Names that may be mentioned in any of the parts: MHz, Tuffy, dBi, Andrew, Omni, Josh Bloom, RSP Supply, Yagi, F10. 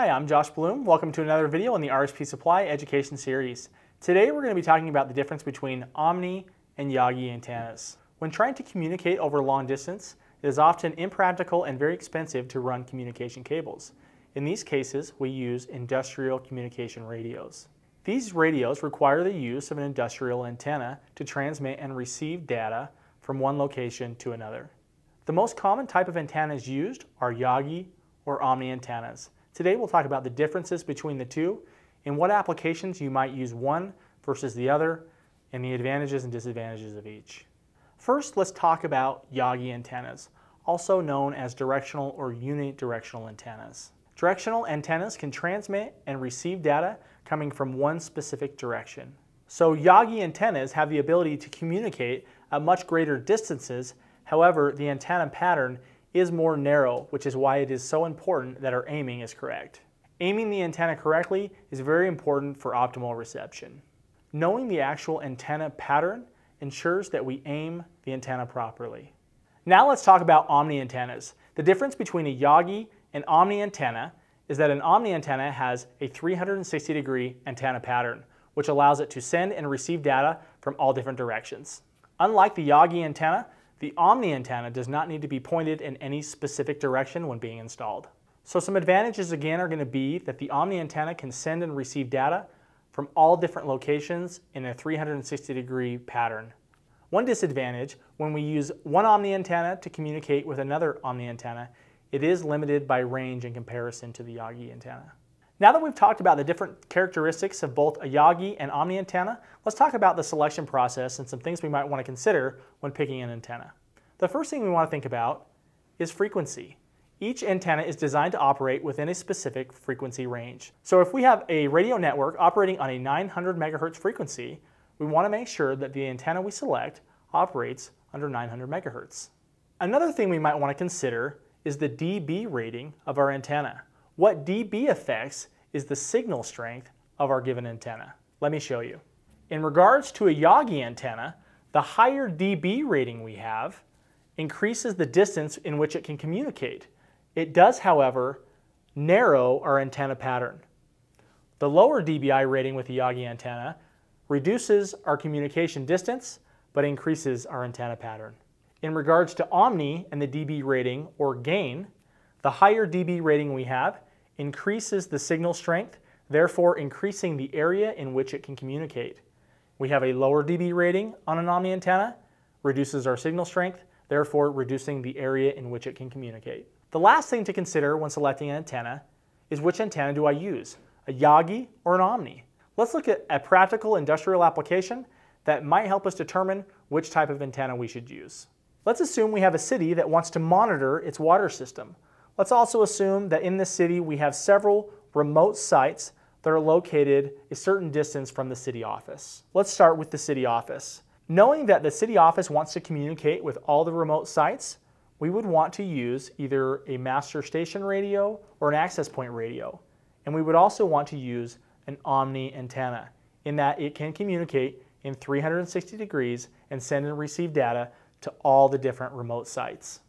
Hi, I'm Josh Bloom. Welcome to another video in the RSP Supply Education Series. Today we're going to be talking about the difference between Omni and Yagi antennas. When trying to communicate over long distance, it is often impractical and very expensive to run communication cables. In these cases, we use industrial communication radios. These radios require the use of an industrial antenna to transmit and receive data from one location to another. The most common type of antennas used are Yagi or Omni antennas. Today we'll talk about the differences between the two and what applications you might use one versus the other and the advantages and disadvantages of each. First, let's talk about Yagi antennas, also known as directional or unidirectional antennas. Directional antennas can transmit and receive data coming from one specific direction. So Yagi antennas have the ability to communicate at much greater distances. However, the antenna pattern is more narrow, which is why it is so important that our aiming is correct. Aiming the antenna correctly is very important for optimal reception. Knowing the actual antenna pattern ensures that we aim the antenna properly. Now let's talk about Omni antennas. The difference between a Yagi and Omni antenna is that an Omni antenna has a 360-degree antenna pattern, which allows it to send and receive data from all different directions. Unlike the Yagi antenna, the Omni antenna does not need to be pointed in any specific direction when being installed. So some advantages again are going to be that the Omni antenna can send and receive data from all different locations in a 360-degree pattern. One disadvantage, when we use one Omni antenna to communicate with another Omni antenna, it is limited by range in comparison to the Yagi antenna. Now that we've talked about the different characteristics of both a Yagi and Omni antenna, let's talk about the selection process and some things we might want to consider when picking an antenna. The first thing we want to think about is frequency. Each antenna is designed to operate within a specific frequency range. So if we have a radio network operating on a 900 MHz frequency, we want to make sure that the antenna we select operates under 900 MHz. Another thing we might want to consider is the dB rating of our antenna. What dB affects is the signal strength of our given antenna. Let me show you. In regards to a Yagi antenna, the higher dB rating we have increases the distance in which it can communicate. It does, however, narrow our antenna pattern. The lower dBi rating with the Yagi antenna reduces our communication distance, but increases our antenna pattern. In regards to Omni and the dB rating or gain, the higher dB rating we have increases the signal strength, therefore increasing the area in which it can communicate. We have a lower dB rating on an Omni antenna, reduces our signal strength, therefore reducing the area in which it can communicate. The last thing to consider when selecting an antenna is which antenna do I use, a Yagi or an Omni? Let's look at a practical industrial application that might help us determine which type of antenna we should use. Let's assume we have a city that wants to monitor its water system. Let's also assume that in this city we have several remote sites that are located a certain distance from the city office. Let's start with the city office. Knowing that the city office wants to communicate with all the remote sites, we would want to use either a master station radio or an access point radio. And we would also want to use an Omni antenna in that it can communicate in 360 degrees and send and receive data to all the different remote sites.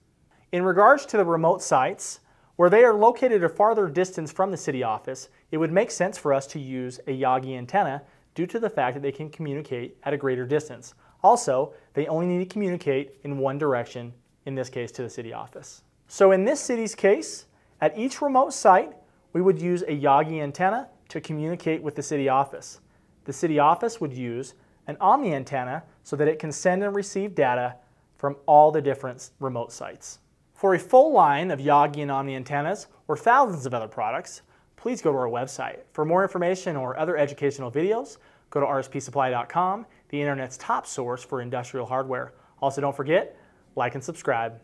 In regards to the remote sites, where they are located a farther distance from the city office, it would make sense for us to use a Yagi antenna due to the fact that they can communicate at a greater distance. Also, they only need to communicate in one direction, in this case to the city office. So in this city's case, at each remote site, we would use a Yagi antenna to communicate with the city office. The city office would use an Omni antenna so that it can send and receive data from all the different remote sites. For a full line of Yagi and Omni antennas, or thousands of other products, please go to our website. For more information or other educational videos, go to rspsupply.com, the internet's top source for industrial hardware. Also, don't forget, like and subscribe.